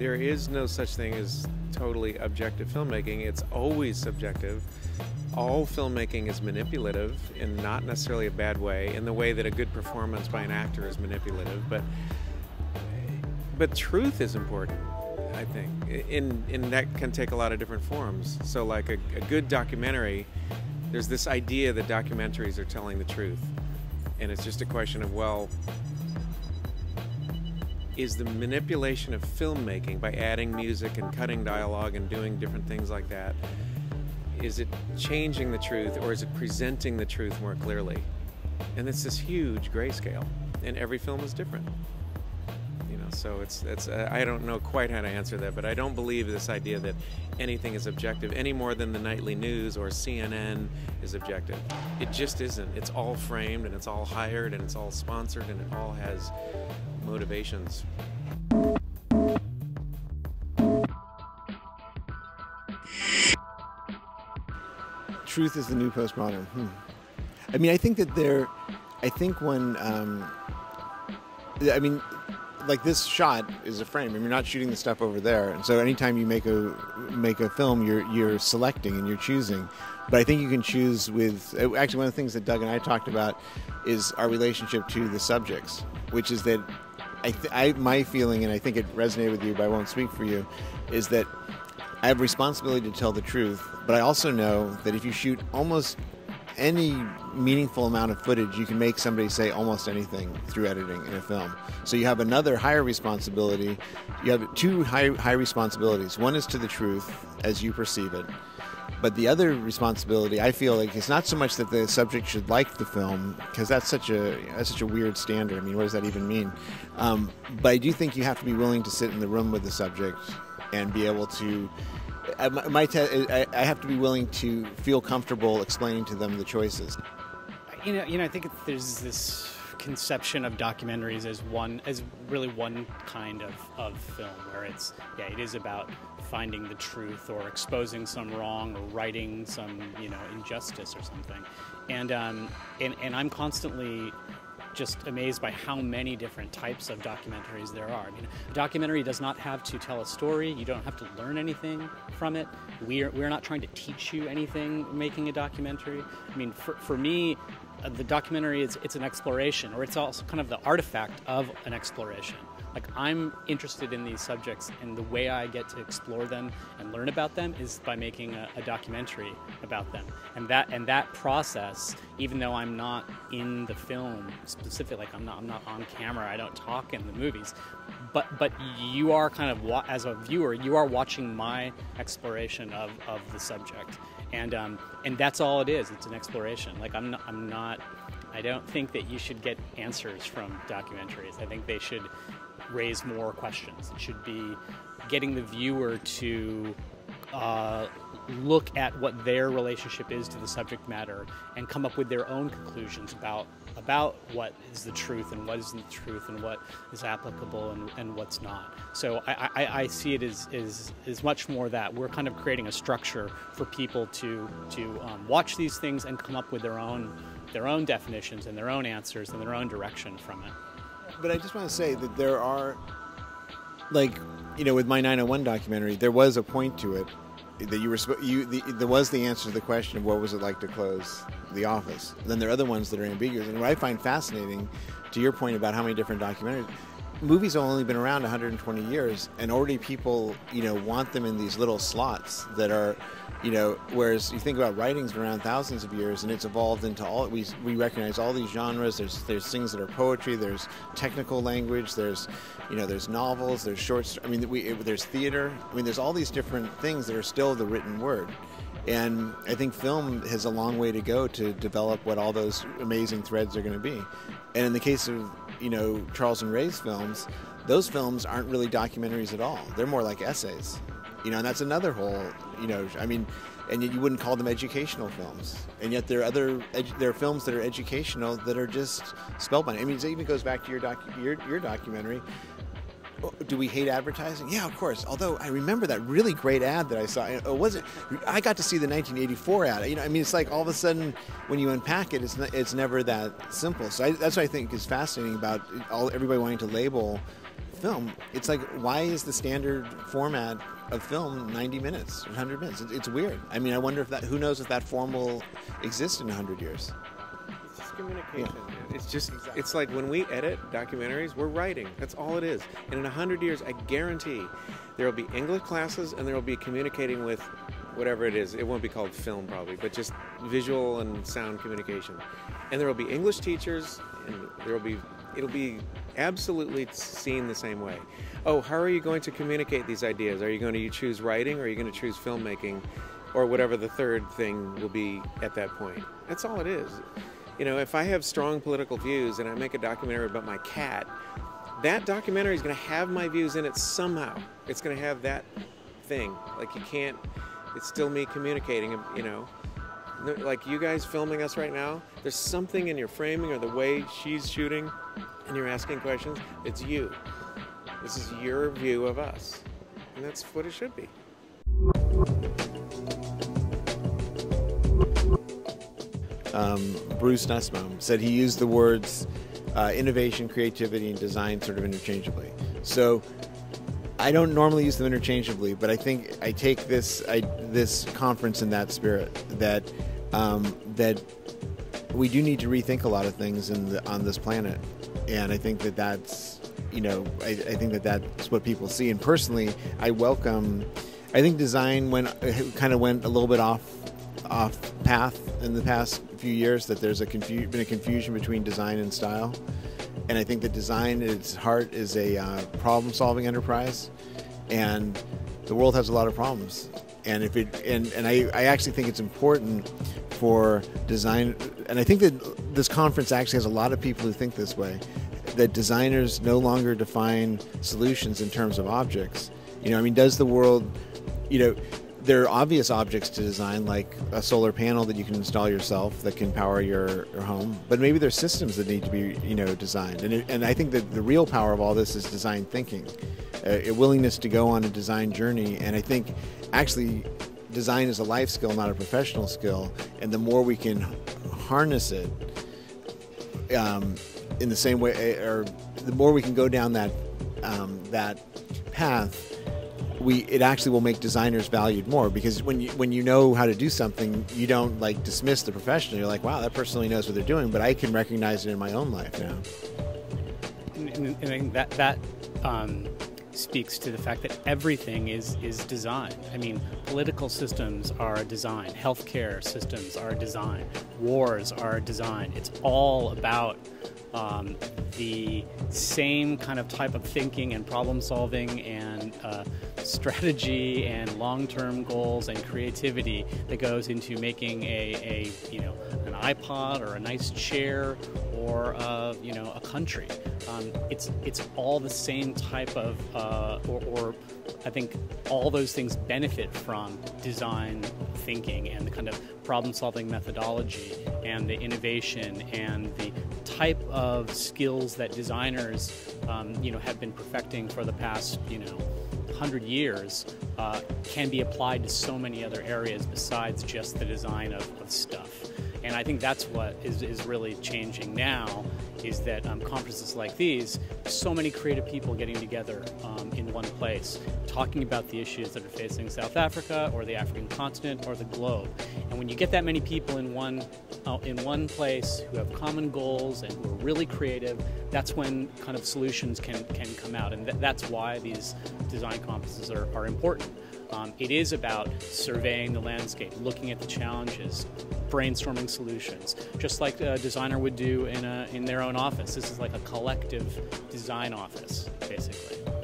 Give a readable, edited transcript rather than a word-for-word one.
There is no such thing as totally objective filmmaking. It's always subjective. All filmmaking is manipulative, in not necessarily a bad way, in the way that a good performance by an actor is manipulative, but truth is important, I think, and that can take a lot of different forms. So like a good documentary, there's this idea that documentaries are telling the truth, and it's just a question of, well, is the manipulation of filmmaking by adding music and cutting dialogue and doing different things like that, is it changing the truth, or is it presenting the truth more clearly? And it's this huge grayscale, and every film is different. You know, so it's I don't know quite how to answer that, but I don't believe this idea that anything is objective any more than the nightly news or CNN is objective. It just isn't. It's all framed, and it's all hired, and it's all sponsored, and it all has motivations. Truth is the new postmodern. I mean, I think that like this shot is a frame, and you're not shooting the stuff over there. And so, anytime you make a film, you're selecting and you're choosing. But I think you can choose with. Actually, one of the things that Doug and I talked about is our relationship to the subjects, which is that my feeling, and I think it resonated with you, but I won't speak for you, is that I have a responsibility to tell the truth, but I also know that if you shoot almost any meaningful amount of footage, you can make somebody say almost anything through editing in a film. So you have another higher responsibility. You have two high responsibilities. One is to the truth as you perceive it. But the other responsibility, I feel like, is not so much that the subject should like the film, because that's such a weird standard. I mean, what does that even mean? But I do think you have to be willing to sit in the room with the subject and be able to. I have to be willing to feel comfortable explaining to them the choices. You know, I think there's this conception of documentaries as really one kind of film, where it's, yeah, it is about finding the truth or exposing some wrong or righting some, you know, injustice or something. And I'm constantly just amazed by how many different types of documentaries there are. I mean, a documentary does not have to tell a story. You don't have to learn anything from it. We're not trying to teach you anything making a documentary. I mean, for me, the documentary it's an exploration, or it's also kind of the artifact of an exploration. Like, I'm interested in these subjects, and the way I get to explore them and learn about them is by making a documentary about them. And that process, even though I'm not in the film specifically, like I'm not on camera, I don't talk in the movies, but you are kind of, as a viewer, you are watching my exploration of the subject, and that's all it is. It's an exploration. Like, I don't think that you should get answers from documentaries. I think they should raise more questions. It should be getting the viewer to look at what their relationship is to the subject matter and come up with their own conclusions about what is the truth and what isn't the truth and what is applicable and what's not. So I see it as much more that we're kind of creating a structure for people to watch these things and come up with their own definitions and their own answers and their own direction from it. But I just want to say that there are, like, you know, with my 901 documentary, there was a point to it that there was the answer to the question of what was it like to close the office. Then there are other ones that are ambiguous. And what I find fascinating, to your point about how many different documentaries, movies have only been around 120 years, and already people, you know, want them in these little slots that are, you know, whereas you think about writing's been around thousands of years, and it's evolved into all, we recognize all these genres. There's things that are poetry, there's technical language, there's, you know, there's novels, there's short stories, I mean, there's theater. I mean, there's all these different things that are still the written word. And I think film has a long way to go to develop what all those amazing threads are going to be. And in the case of, you know, Charles and Ray's films, those films aren't really documentaries at all. They're more like essays. You know, and that's another whole, you know, I mean, and yet you wouldn't call them educational films. And yet there are there are films that are educational that are just spellbinding. I mean, it even goes back to your documentary. Do we hate advertising? Yeah, of course. Although I remember that really great ad that I saw. I got to see the 1984 ad. You know, I mean, it's like all of a sudden when you unpack it, it's never that simple. So that's what I think is fascinating about everybody wanting to label film, it's like, why is the standard format of film 90 minutes, 100 minutes? It's weird. I mean, I wonder if that, who knows if that form will exist in 100 years. It's just communication. Yeah. It's just, exactly. It's like when we edit documentaries, we're writing. That's all it is. And in 100 years, I guarantee there will be English classes and there will be communicating with whatever it is. It won't be called film probably, but just visual and sound communication. And there will be English teachers and there will be, it'll be absolutely seen the same way. Oh, how are you going to communicate these ideas? Are you going to choose writing or are you going to choose filmmaking or whatever the third thing will be at that point? That's all it is. You know, if I have strong political views and I make a documentary about my cat, that documentary is going to have my views in it somehow. It's going to have that thing. Like you can't, it's still me communicating, you know. Like you guys filming us right now, there's something in your framing or the way she's shooting and you're asking questions. It's you. This is your view of us. And that's what it should be. Bruce Nussbaum said he used the words innovation, creativity, and design sort of interchangeably. So I don't normally use them interchangeably, but I think I take this conference in that spirit, that that we do need to rethink a lot of things on this planet, and I think that that's, you know, I think that that's what people see. And personally, I welcome. I think design kind of went a little bit off path in the past few years, that there's been a confusion between design and style, and I think that design at its heart is a problem-solving enterprise, and the world has a lot of problems, and if it and I actually think it's important for design, and I think that this conference actually has a lot of people who think this way, that designers no longer define solutions in terms of objects. You know, I mean, does the world, you know, there are obvious objects to design, like a solar panel that you can install yourself that can power your home. But maybe there's systems that need to be, you know, designed. And I think that the real power of all this is design thinking, a willingness to go on a design journey. And I think actually design is a life skill, not a professional skill. And the more we can harness it in the same way, or the more we can go down that that path, it actually will make designers valued more, because when you know how to do something, you don't like dismiss the profession. You're like, wow, that person really knows what they're doing, but I can recognize it in my own life now. And I think that speaks to the fact that everything is design. I mean, political systems are a design, healthcare systems are a design, wars are a design. It's all about the same kind of type of thinking and problem solving and strategy and long-term goals and creativity that goes into making a you know, an iPod or a nice chair or you know, a country. It's all the same type of or I think all those things benefit from design thinking and the kind of problem-solving methodology and the innovation and the type of skills that designers, you know, have been perfecting for the past, you know, 100 years can be applied to so many other areas besides just the design of stuff. And I think that's what is really changing now, is that conferences like these, so many creative people getting together in one place, talking about the issues that are facing South Africa or the African continent or the globe. And when you get that many people in one place who have common goals and who are really creative, that's when kind of solutions can come out. And that's why these design conferences are important. It is about surveying the landscape, looking at the challenges, brainstorming solutions, just like a designer would do in their own office. This is like a collective design office, basically.